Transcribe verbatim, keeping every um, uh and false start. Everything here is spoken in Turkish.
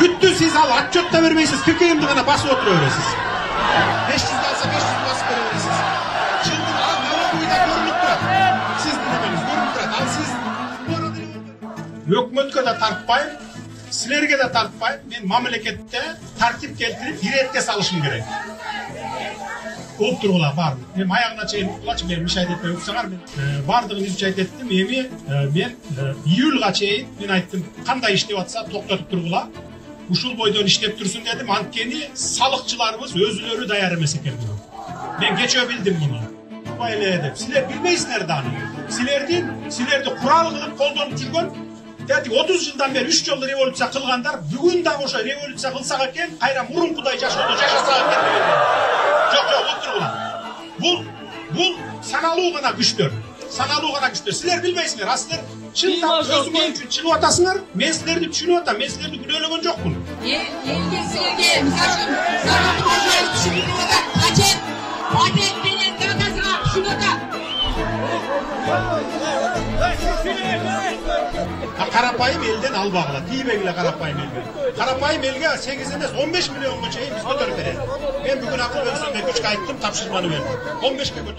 Güttü siz Allah, çok da vermeyesiniz. Türkiye'nin dağına bası oturuyoruz siz. beş yüz alsa beş yüz bası veriyorsunuz. Şimdi al, görün bu da görünüp durat. Siz dinlemeniz, görünüp durat. Al siz. Hükümet'e de tartmayın, silerge de tartmayın. Ben memlekette tartip getirip direkte salışım gerek. Olup durgula var mı? Hem ayağına çeyim, kulağım ben müşahede etmeye yoksalar mı? Vardığınız müşahede ettim, evi ben Iyul'a çeyim, ben aittim, kanday işlep atsa toklatıp durgula. Uşul boydan işlep dursun dedim, ankeni salıkçılarımız özlörü dayarımız eker bunu. Ben geçe bildim bunu. Bayılaya edip, siler bilmeysinler daha ne? Siler değil, siler de kural kılıp koldan uçurgun. Dedik otuz yıldan beri üç yolda revolütsiya kılganlar, bugün de oşa revolütsiya kılsak eken, hayran murun kuday yaşadı, yaşasak eken. Yok yok, otur ulan. Bu, bu sanalı uğana güçtür. Sanalı uğana güçtür. Siler bilmeysinler, asler çıldan gözüm öykün çılı atasınlar, men silerdi düşünü atan, men silerdi gülü öyle yok bunu. Yelge, silge, saçın, sanalı uğana düşünü atan, kaçın, adet benim döndesine düşünü atan. Karapayım elden al bağla. Diyebekle Karapayım elden. Karapayım elden sekizinde on beş milyon bu şeyi biz götürüp verelim. Ben bugün akıl versin ve güç kayıttım, tapşırmanı verdim. on beş milyon götürdüm.